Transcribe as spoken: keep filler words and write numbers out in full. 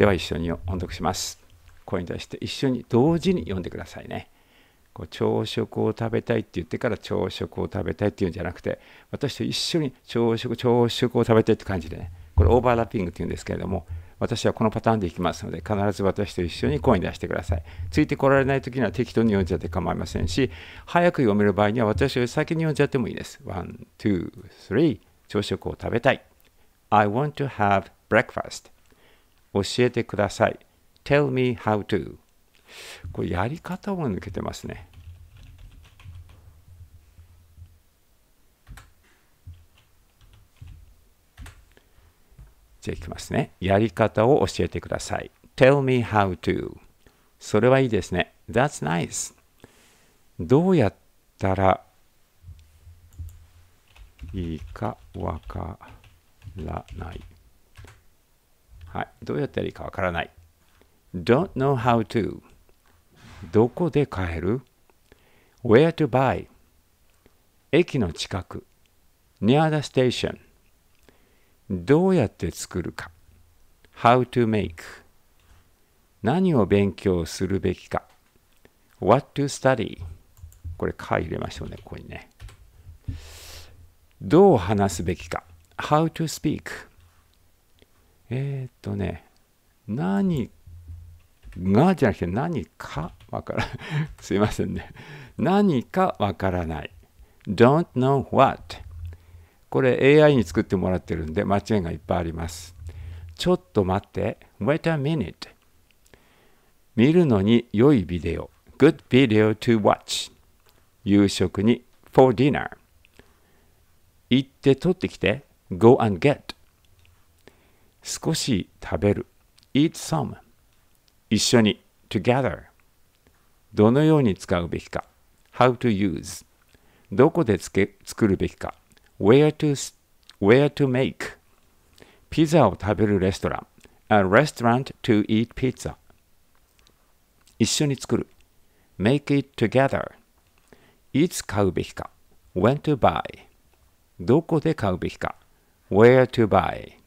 では一緒に音読します。声に対して一緒に同時に読んでくださいね。こう朝食を食べたいって言ってから朝食を食べたいっていうんじゃなくて、私と一緒に朝食朝食を食べたいって感じでね、これオーバーラッピングっていうんですけれども、私はこのパターンでいきますので、必ず私と一緒に声に出してください。ついてこられないときには適当に読んじゃって構いませんし、早く読める場合には私より先に読んじゃってもいいです。One, two, three. 朝食を食べたい。I want to have breakfast. 教えてください。Tell me how to. これやり方を抜けてますね。じゃあいきますね。やり方を教えてください。Tell me how to. それはいいですね。That's nice. どうやったらいいかわからない。はい。どうやったらいいかわからない。Don't know how to. どこで買える ?Where to buy. 駅の近く。Near the station.どうやって作るか ?How to make 何を勉強するべきか ?What to study これ、か入れましょうね、ここにね。どう話すべきか ?How to speak えーっとね、何がじゃなくて何かわからない。すいませんね。何かわからない。Don't know whatこれ エーアイ に作ってもらってるんで間違いがいっぱいあります。ちょっと待って。Wait a minute. 見るのに良いビデオ。Good video to watch. 夕食に for dinner. 行って取ってきて。Go and get. 少し食べる。Eat some. 一緒に together. どのように使うべきか。How to use. どこでつけ作るべきか。Where to, where to make ピザを食べるレストラン A restaurant to eat pizza 一緒に作る Make it together いつ買うべきか When to buy どこで買うべきか Where to buy